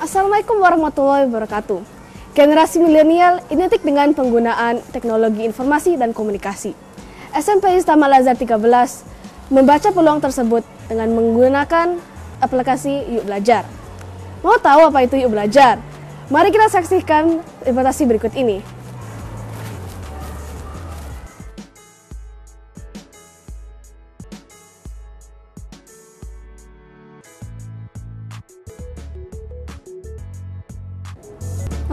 Assalamualaikum warahmatullahi wabarakatuh. Generasi milenial identik dengan penggunaan teknologi informasi dan komunikasi. SMP Istama Al-Azhar 13 membaca peluang tersebut dengan menggunakan aplikasi Yuk Belajar. Mau tahu apa itu Yuk Belajar? Mari kita saksikan reportasi berikut ini.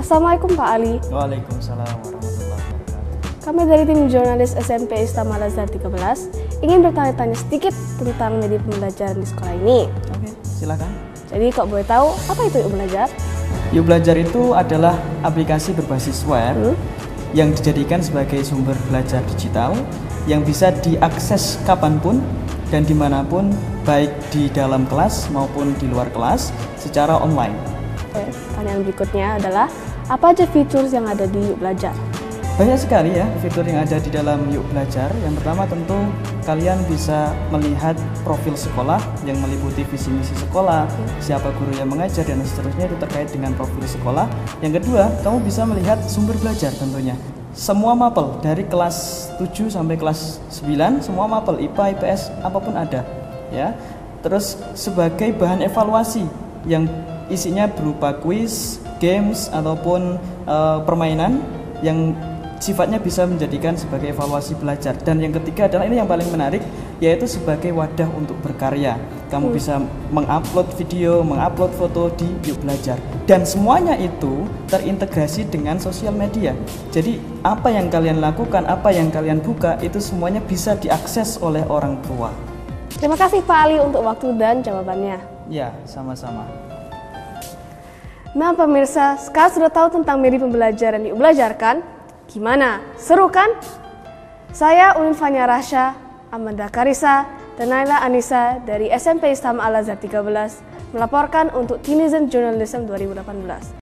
Assalamualaikum Pak Ali. Waalaikumsalam warahmatullahi wabarakatuh. Kami dari tim jurnalis SMP Istama Al-Azhar 13 ingin bertanya-tanya sedikit tentang media pembelajaran di sekolah ini. Oke, silakan. Jadi kok boleh tahu apa itu Yuk Belajar? Yuk Belajar itu adalah aplikasi berbasis web yang dijadikan sebagai sumber belajar digital yang bisa diakses kapanpun dan dimanapun, baik di dalam kelas maupun di luar kelas secara online. Oke, pertanyaan berikutnya adalah apa aja fitur yang ada di Yuk Belajar? Banyak sekali ya fitur yang ada di dalam Yuk Belajar. Yang pertama tentu kalian bisa melihat profil sekolah yang meliputi visi misi sekolah, siapa guru yang mengajar dan seterusnya, itu terkait dengan profil sekolah. Yang kedua, kamu bisa melihat sumber belajar tentunya. Semua mapel dari kelas 7 sampai kelas 9, semua mapel IPA, IPS, apapun ada ya. Terus sebagai bahan evaluasi yang isinya berupa kuis, games, ataupun permainan yang sifatnya bisa menjadikan sebagai evaluasi belajar. Dan yang ketiga adalah, ini yang paling menarik, yaitu sebagai wadah untuk berkarya. Kamu bisa mengupload video, mengupload foto di Yuk Belajar. Dan semuanya itu terintegrasi dengan sosial media. Jadi apa yang kalian lakukan, apa yang kalian buka, itu semuanya bisa diakses oleh orang tua. Terima kasih Pak Ali untuk waktu dan jawabannya. Ya, sama-sama. Nah pemirsa, sekarang sudah tahu tentang media pembelajaran Yuk Belajar kan? Gimana? Seru kan? Saya Unfania Rasha, Amanda Karisa, dan Naila Anissa dari SMP Istama Al-Azhar 13 melaporkan untuk Teenizen Journalism 2018.